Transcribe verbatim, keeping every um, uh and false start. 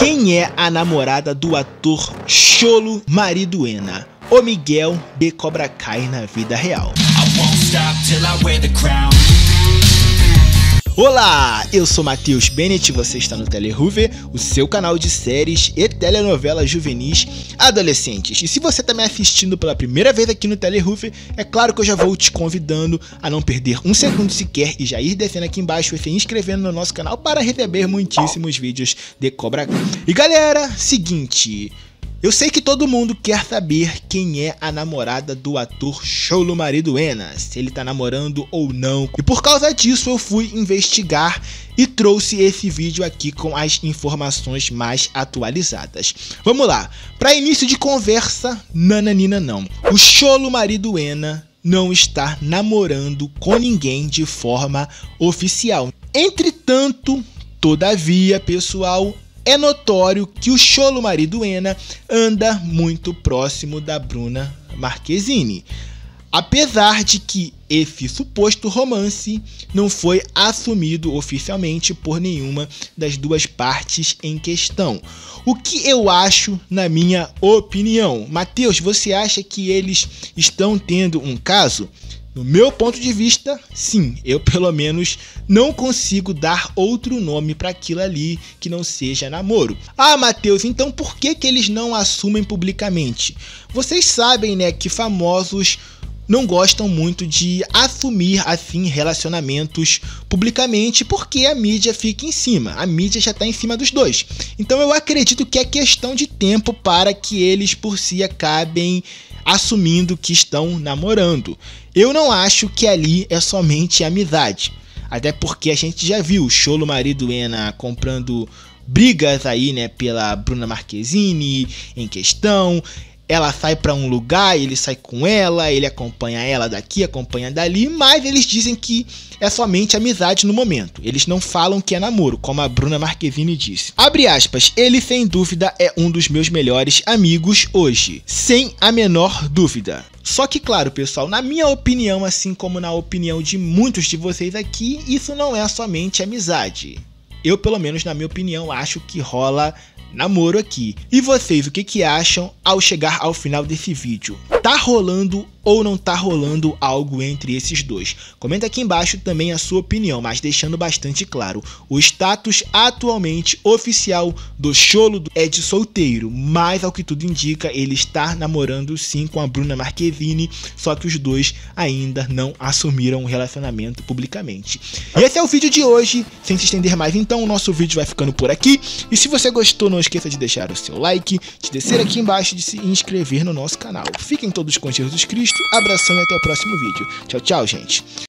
Quem é a namorada do ator Xolo Maridueña, o Miguel de Cobra Kai na vida real? Olá, eu sou Matheus Bennett e você está no Telejuve, o seu canal de séries e telenovelas juvenis adolescentes. E se você está me assistindo pela primeira vez aqui no Telejuve, é claro que eu já vou te convidando a não perder um segundo sequer e já ir descendo aqui embaixo e se inscrevendo no nosso canal para receber muitíssimos vídeos de Cobra Kai. E galera, seguinte... Eu sei que todo mundo quer saber quem é a namorada do ator Xolo Maridueña, se ele tá namorando ou não. E por causa disso eu fui investigar e trouxe esse vídeo aqui com as informações mais atualizadas. Vamos lá, para início de conversa, nananina não. O Xolo Maridueña não está namorando com ninguém de forma oficial. Entretanto, todavia, pessoal, é notório que o Xolo Maridueña anda muito próximo da Bruna Marquezine, apesar de que esse suposto romance não foi assumido oficialmente por nenhuma das duas partes em questão. O que eu acho, na minha opinião? Matheus, você acha que eles estão tendo um caso? No meu ponto de vista, sim, eu pelo menos não consigo dar outro nome para aquilo ali que não seja namoro. Ah, Matheus, então por que que eles não assumem publicamente? Vocês sabem, né, que famosos não gostam muito de assumir assim relacionamentos publicamente porque a mídia fica em cima, a mídia já está em cima dos dois. Então eu acredito que é questão de tempo para que eles por si acabem assumindo que estão namorando. Eu não acho que ali é somente amizade, até porque a gente já viu o Xolo Maridueña comprando brigas aí, né, pela Bruna Marquezine em questão. Ela sai para um lugar, ele sai com ela, ele acompanha ela daqui, acompanha dali, mas eles dizem que é somente amizade no momento. Eles não falam que é namoro, como a Bruna Marquezine disse. Abre aspas, ele sem dúvida é um dos meus melhores amigos hoje, sem a menor dúvida. Só que claro, pessoal, na minha opinião, assim como na opinião de muitos de vocês aqui, isso não é somente amizade. Eu, pelo menos na minha opinião, acho que rola namoro aqui. E vocês, o que que acham ao chegar ao final desse vídeo? Tá rolando ou não tá rolando algo entre esses dois? Comenta aqui embaixo também a sua opinião, mas deixando bastante claro, o status atualmente oficial do Xolo é de solteiro, mas ao que tudo indica, ele está namorando sim com a Bruna Marquezine, só que os dois ainda não assumiram um relacionamento publicamente. E esse é o vídeo de hoje, sem se estender mais então, o nosso vídeo vai ficando por aqui, e se você gostou, não esqueça de deixar o seu like, de descer aqui embaixo e de se inscrever no nosso canal. Fiquem todos com Jesus Cristo, abração e até o próximo vídeo. Tchau, tchau, gente.